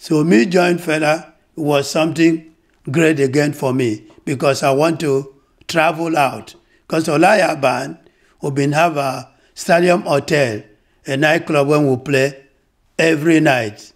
So me join Fela was something great again for me because I want to travel out. Because Olaiya Band, we been have a Stadium Hotel, a nightclub when we play every night.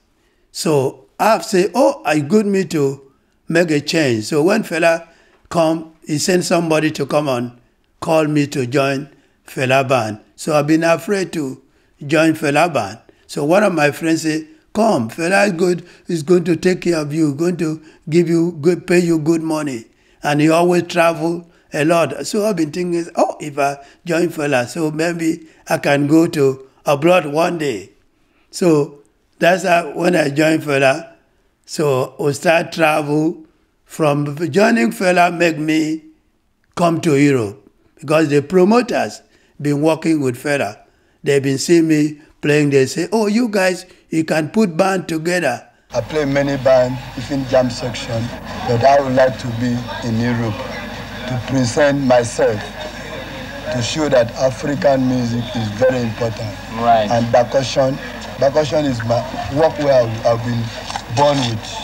So I've said, oh, it's good me to make a change. So when Fela come, he sent somebody to come and call me to join Fela Band. So I've been afraid to join Fela Band. So one of my friends said, come, Fela is good. He's going to take care of you, going to give you good, pay you good money. And he always travel a lot. So I've been thinking, oh, if I join Fela, so maybe I can go to abroad one day. So that's how, when I joined Fela. So I start travel. From joining Fela make me come to Europe because the promoters been working with Fela. They've been seeing me playing. They say, oh, you guys, you can put band together. I play many bands, even jam section, but I would like to be in Europe to present myself, to show that African music is very important. Right. And percussion is my work where I've been born with.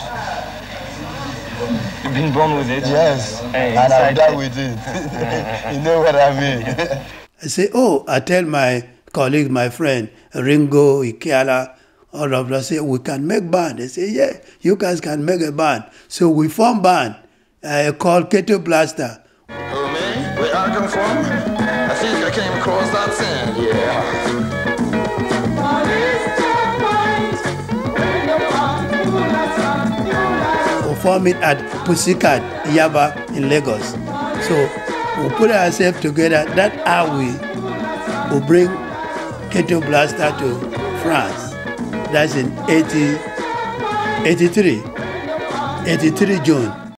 You've been born with it? Yes, hey, and I'm done with it. You know what I mean? I say, oh, I tell my colleague, my friend, Ringo, Ikeala, all of us, say, we can make band. They say, yeah, you guys can make a band. So we form band called Ghetto Blaster. Oh, man, where I come from? I think I came across that sand, yeah. Form it at Pussikat Yaba in Lagos. So we put ourselves together. That's how we bring Ghetto Blaster to France. That's in 83 June.